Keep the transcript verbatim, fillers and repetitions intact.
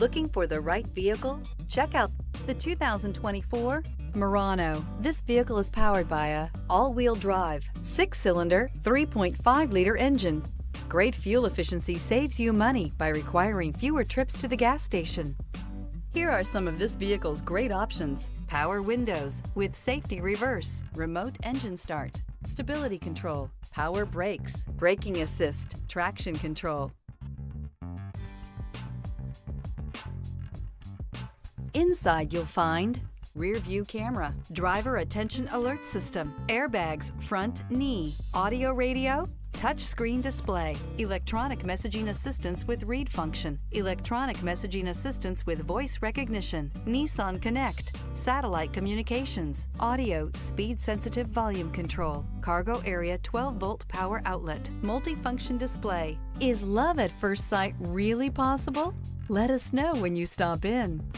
Looking for the right vehicle? Check out the two thousand twenty-four Murano. This vehicle is powered by a all-wheel drive, six-cylinder, three point five liter engine. Great fuel efficiency saves you money by requiring fewer trips to the gas station. Here are some of this vehicle's great options: power windows with safety reverse, remote engine start, stability control, power brakes, braking assist, traction control. Inside you'll find rear view camera, driver attention alert system, airbags, front knee, audio radio, touchscreen display, electronic messaging assistance with read function, electronic messaging assistance with voice recognition, Nissan Connect, satellite communications, audio, speed-sensitive volume control, cargo area twelve volt power outlet, multifunction display. Is love at first sight really possible? Let us know when you stop in.